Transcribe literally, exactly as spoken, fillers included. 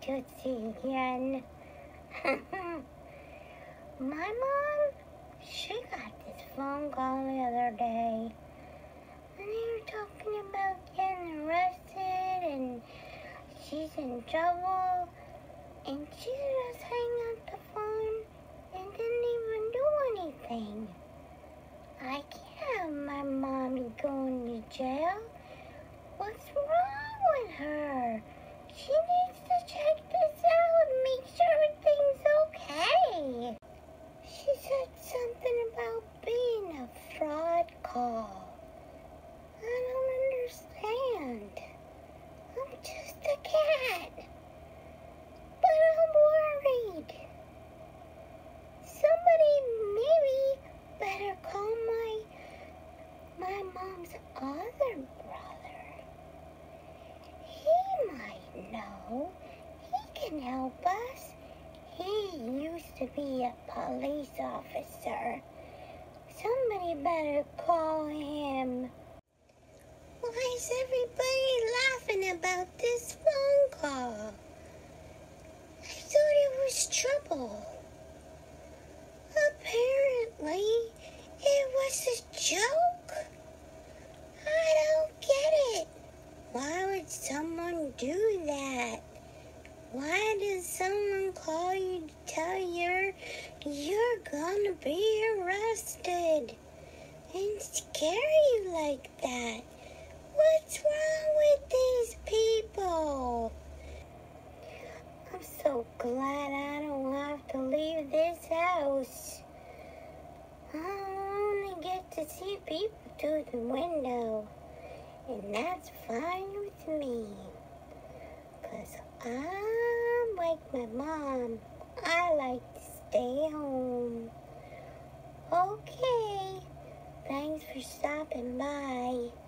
Tootsie again. My mom, she got this phone call the other day. And they were talking about getting arrested and she's in trouble. And she just hang up the phone and didn't even do anything. I can't have my mommy going to jail. What's wrong with her? She needs to check this out and make sure everything's okay. She said something about being a fraud call. I don't understand. I'm just a cat. But I'm worried. Somebody maybe better call my, my mom's other brother. He might know. He can help us. He used to be a police officer. Somebody better call him. Why is everybody laughing about this phone call? I thought it was trouble. Apparently, it was a joke. I don't get it. Why would someone do that? Why does someone call you to tell you you're gonna be arrested and scare you like that? What's wrong with these people? I'm so glad I don't have to leave this house. I only get to see people through the window, and that's fine with me. Cause I'm like my mom. I like to stay home. Okay, thanks for stopping by.